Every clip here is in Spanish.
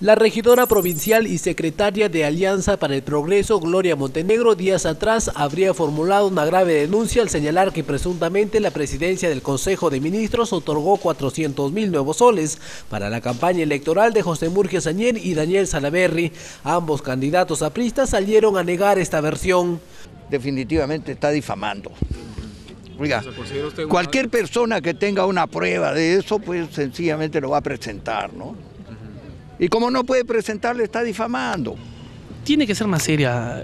La regidora provincial y secretaria de Alianza para el Progreso, Gloria Montenegro, días atrás habría formulado una grave denuncia al señalar que presuntamente la Presidencia del Consejo de Ministros otorgó 400.000 nuevos soles para la campaña electoral de José Murgia Zannier y Daniel Salaverry. Ambos candidatos apristas salieron a negar esta versión. Definitivamente está difamando. Oiga, cualquier persona que tenga una prueba de eso, pues sencillamente lo va a presentar, ¿no? Y como no puede presentarle, está difamando. Tiene que ser más seria,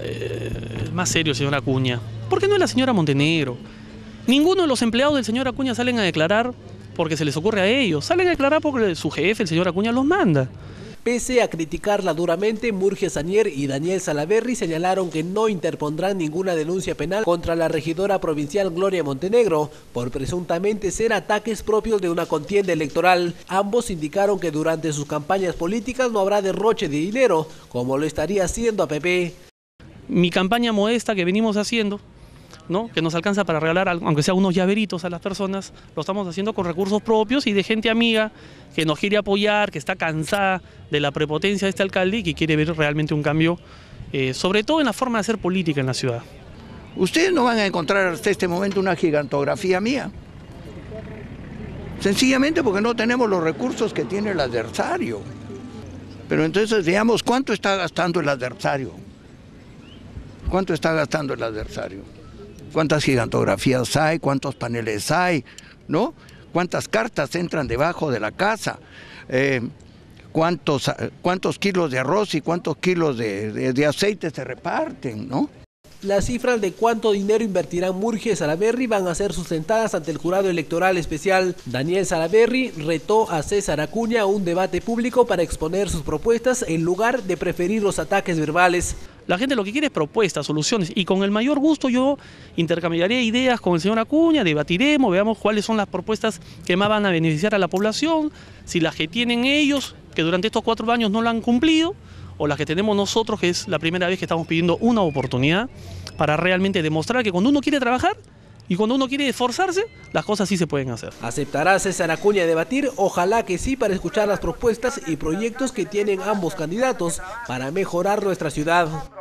más serio, señora Acuña. ¿Por qué no es la señora Montenegro? Ninguno de los empleados del señor Acuña salen a declarar porque se les ocurre a ellos. Salen a declarar porque su jefe, el señor Acuña, los manda. Pese a criticarla duramente, Murgia Zannier y Daniel Salaverry señalaron que no interpondrán ninguna denuncia penal contra la regidora provincial Gloria Montenegro por presuntamente ser ataques propios de una contienda electoral. Ambos indicaron que durante sus campañas políticas no habrá derroche de dinero, como lo estaría haciendo APP. Mi campaña modesta que venimos haciendo, ¿no?, que nos alcanza para regalar, aunque sea unos llaveritos a las personas, lo estamos haciendo con recursos propios y de gente amiga que nos quiere apoyar, que está cansada de la prepotencia de este alcalde y que quiere ver realmente un cambio, sobre todo en la forma de hacer política en la ciudad. Ustedes no van a encontrar hasta este momento una gigantografía mía, sencillamente porque no tenemos los recursos que tiene el adversario. Pero entonces veamos cuánto está gastando el adversario. ¿Cuánto está gastando el adversario? ¿Cuántas gigantografías hay? ¿Cuántos paneles hay? ¿No? ¿Cuántas cartas entran debajo de la casa? ¿Cuántos kilos de arroz y cuántos kilos de aceite se reparten? ¿No? Las cifras de cuánto dinero invertirán Murgia y Salaverry van a ser sustentadas ante el jurado electoral especial. Daniel Salaverry retó a César Acuña a un debate público para exponer sus propuestas en lugar de preferir los ataques verbales. La gente lo que quiere es propuestas, soluciones, y con el mayor gusto yo intercambiaré ideas con el señor Acuña, debatiremos, veamos cuáles son las propuestas que más van a beneficiar a la población, si las que tienen ellos, que durante estos 4 años no la han cumplido, o las que tenemos nosotros, que es la primera vez que estamos pidiendo una oportunidad para realmente demostrar que cuando uno quiere trabajar y cuando uno quiere esforzarse, las cosas sí se pueden hacer. ¿Aceptará César Acuña debatir? Ojalá que sí, para escuchar las propuestas y proyectos que tienen ambos candidatos para mejorar nuestra ciudad.